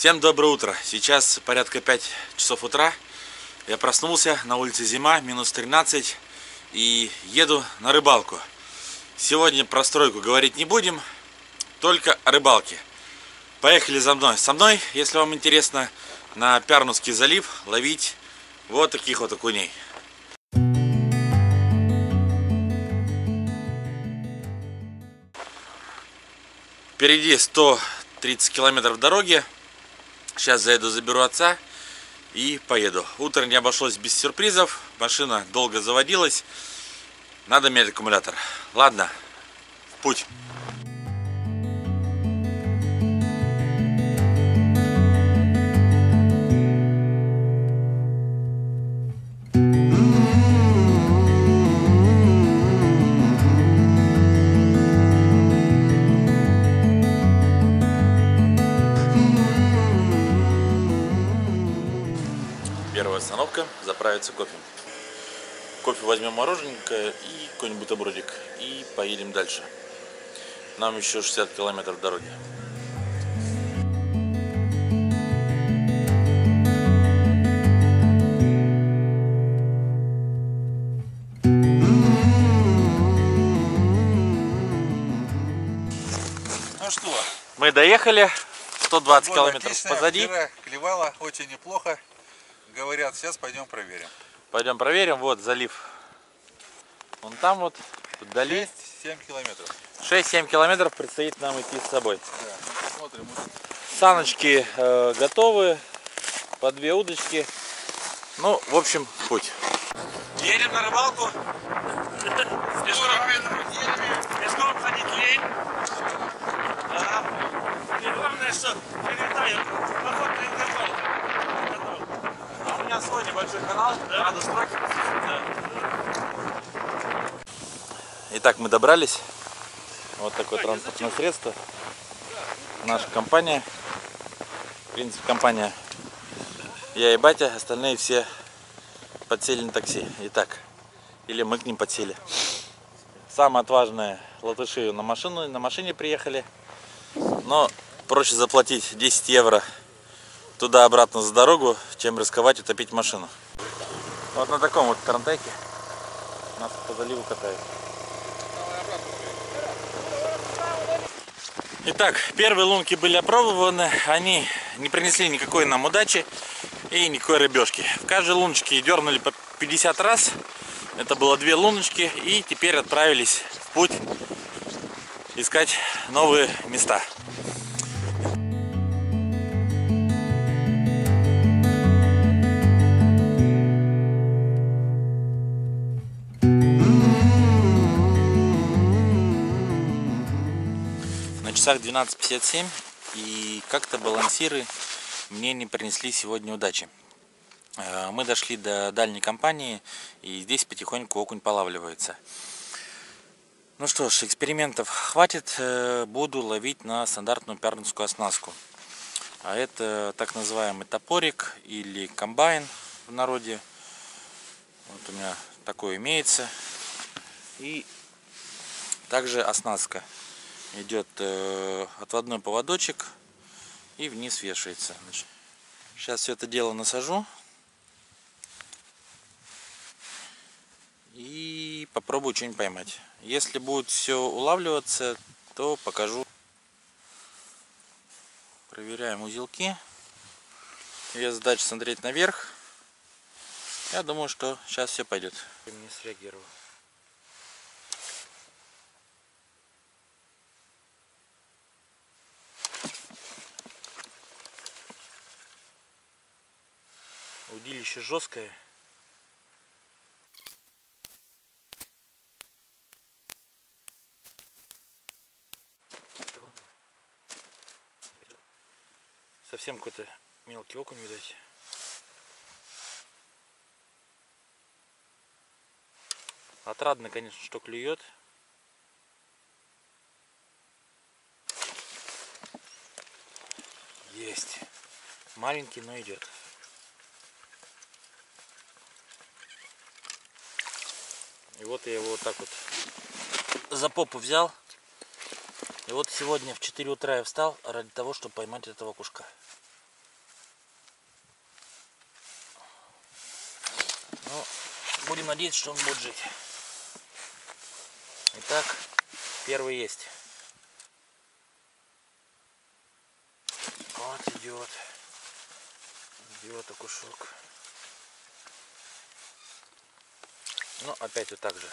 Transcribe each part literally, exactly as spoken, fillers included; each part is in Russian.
Всем доброе утро. Сейчас порядка пять часов утра. Я проснулся, на улице зима, минус тринадцать. И еду на рыбалку. Сегодня про стройку говорить не будем, только о рыбалке. Поехали за мной. Со мной, если вам интересно, на Пярнуский залив ловить вот таких вот окуней. Впереди сто тридцать километров дороги. Сейчас заеду, заберу отца и поеду. Утро не обошлось без сюрпризов. Машина долго заводилась. Надо менять аккумулятор. Ладно, в путь. Первая остановка, заправиться кофе. Кофе возьмем, морожененькое и какой-нибудь бутербродик. И поедем дальше. Нам еще шестьдесят километров дороги. Ну что? Мы доехали. сто двадцать километров отлично, позади. Клевало очень неплохо. Говорят, сейчас пойдем проверим. Пойдем проверим. Вот залив. Вон там вот, вдали. шесть-семь километров. шесть-семь километров предстоит нам идти с собой. Да, смотрим. Саночки э, готовы. По две удочки. Ну, в общем, путь. Едем на рыбалку. Песком ходить лень. И главное, что прилетаю. Свой небольшой канал, да. Надо строки. Да. Итак, мы добрались. Вот такое а, транспортное средство. Да. Наша компания. В принципе, компания. Я и батя, остальные все подсели на такси. Итак, или мы к ним подсели. Самые отважные латыши на машину, на машине приехали. Но проще заплатить десять евро туда-обратно за дорогу, чем рисковать утопить машину. Вот на таком вот тарантайке нас по заливу катают. Итак, первые лунки были опробованы. Они не принесли никакой нам удачи и никакой рыбешки. В каждой луночке дернули по пятьдесят раз. Это было две луночки. И теперь отправились в путь искать новые места. двенадцать пятьдесят семь, и как-то балансиры мне не принесли сегодня удачи. Мы дошли до дальней компании, и здесь потихоньку окунь полавливается. Ну что ж, экспериментов хватит, буду ловить на стандартную пярнскую оснастку. А это так называемый топорик или комбайн в народе. Вот у меня такое имеется. И также оснастка. Идет э, отводной поводочек и вниз вешается. Значит, сейчас все это дело насажу и попробую что-нибудь поймать. Если будет все улавливаться, то покажу. Проверяем узелки. Ее задача смотреть наверх. Я думаю, что сейчас все пойдет. Не среагировал. Удилище жесткое. Совсем какой-то мелкий окунь, видать. Отрадно, конечно, что клюет. Есть. Маленький, но идет. И вот я его вот так вот за попу взял. И вот сегодня в четыре утра я встал ради того, чтобы поймать этого окушка. Но будем надеяться, что он будет жить. Итак, первый есть. Вот идет. Идет окушок. Но опять вот так же.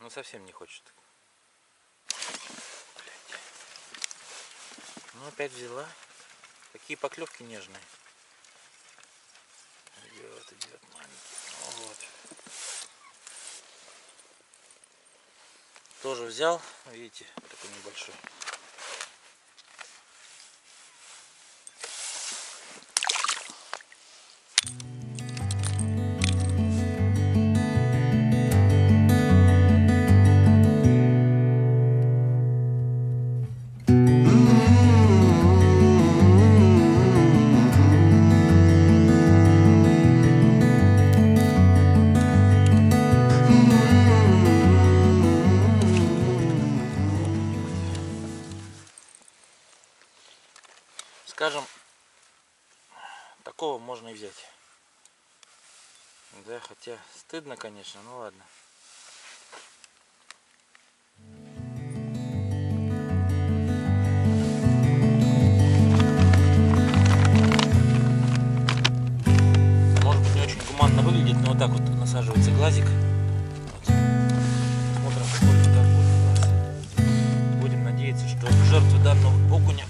Ну совсем не хочет. Ну опять взяла. Такие поклевки нежные. Идет, идет маленький. Вот. Тоже взял, видите, такой небольшой. Скажем, такого можно и взять. Да, хотя стыдно, конечно, ну ладно. Может быть, не очень гуманно выглядит, но вот так вот насаживается глазик. Вот. Смотрим, какой удар будет у нас. Будем надеяться, что жертвы данного окуня.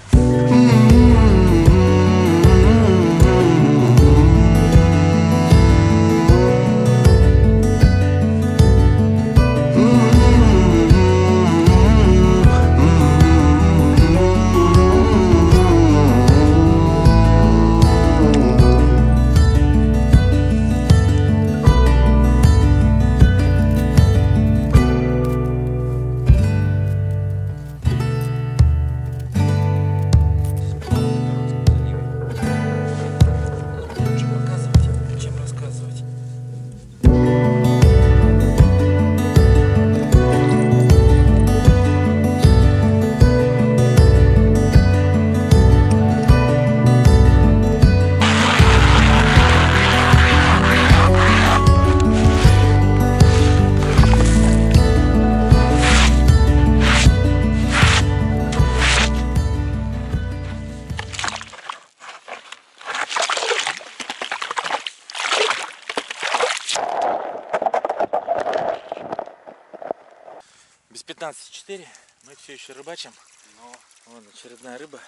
пятнадцать четыре, мы все еще рыбачим, но вон очередная рыба.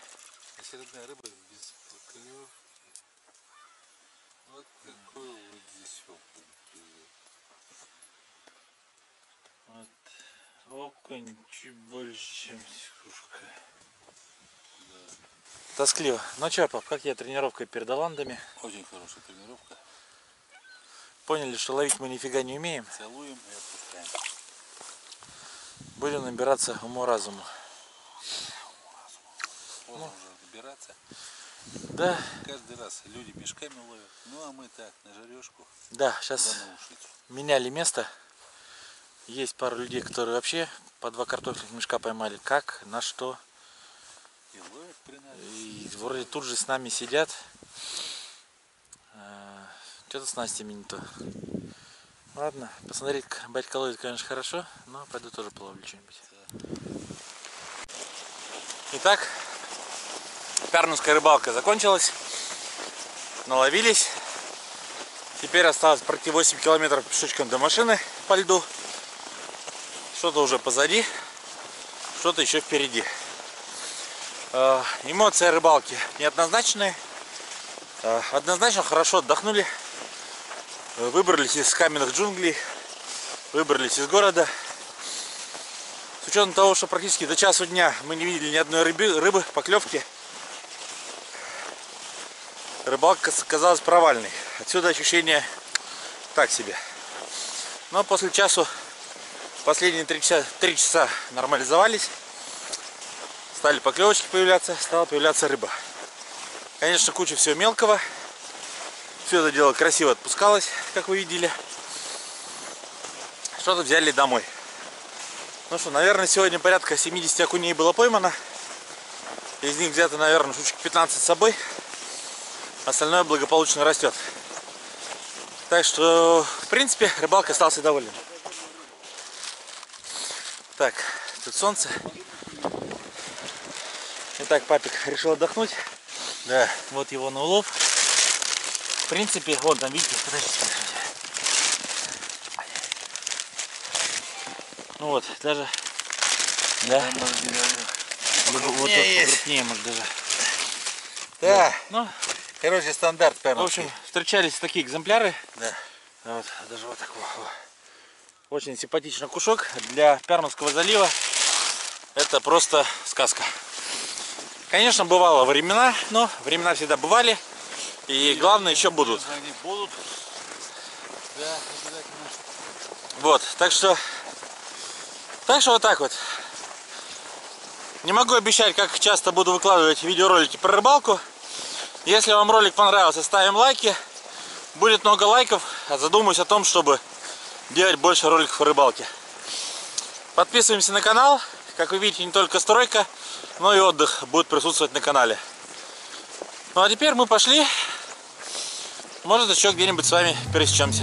Очередная рыба без поклевки. Вот такой вот здесь окунь. Вот окунь чуть больше, чем сикушка. Да. Тоскливо. Ну че, пап, как я тренировкой перед Аландами? Очень хорошая тренировка. Поняли, что ловить мы нифига не умеем. Целуем и отпускаем. Будем набираться уму-разуму. Можно ну, уже добираться. Да. Каждый раз люди мешками ловят. Ну а мы так, на жарешку. Да, сейчас меняли место. Есть пару людей, которые вообще по два картофельных мешка поймали. Как, на что. И ловят при нас. И вроде тут же с нами сидят. Что-то с Настями не то. Ладно, посмотреть, батька ловит, конечно, хорошо, но пойду тоже половлю что-нибудь. Итак, пярнуская рыбалка закончилась, наловились. Теперь осталось пройти восемь километров пешочком до машины по льду. Что-то уже позади, что-то еще впереди. Эмоции рыбалки неоднозначные. Однозначно хорошо отдохнули. Выбрались из каменных джунглей, выбрались из города. С учетом того, что практически до часу дня мы не видели ни одной рыбы, рыбы поклевки, рыбалка оказалась провальной. Отсюда ощущение так себе. Но после часу, последние три часа, три часа нормализовались, стали поклевочки появляться, стала появляться рыба. Конечно, куча всего мелкого. Все это дело красиво отпускалось, как вы видели. Что-то взяли домой. Ну что, наверное, сегодня порядка семидесяти окуней было поймано. Из них взято, наверное, штучек пятнадцать с собой. Остальное благополучно растет. Так что, в принципе, рыбалка остался доволен. Так, тут солнце. Итак, папик решил отдохнуть. Да, вот его на улов. В принципе, вот там, видите, подождите. Ну вот, даже... Да, да, может, даже... Вот, вот крупнее, может, даже. Да, ну, короче, стандарт пярнуский. В общем, встречались такие экземпляры. Да. Вот, даже вот такого. Очень симпатичный кушок. Для Пярнуского залива это просто сказка. Конечно, бывало времена, но времена всегда бывали. И главное, еще будут. Вот, так что, так что вот так вот. Не могу обещать, как часто буду выкладывать видеоролики про рыбалку. Если вам ролик понравился, ставим лайки. Будет много лайков, а задумаюсь о том, чтобы делать больше роликов о рыбалке. Подписываемся на канал. Как вы видите, не только стройка, но и отдых будет присутствовать на канале. Ну а теперь мы пошли. Может, еще где-нибудь с вами пересечемся.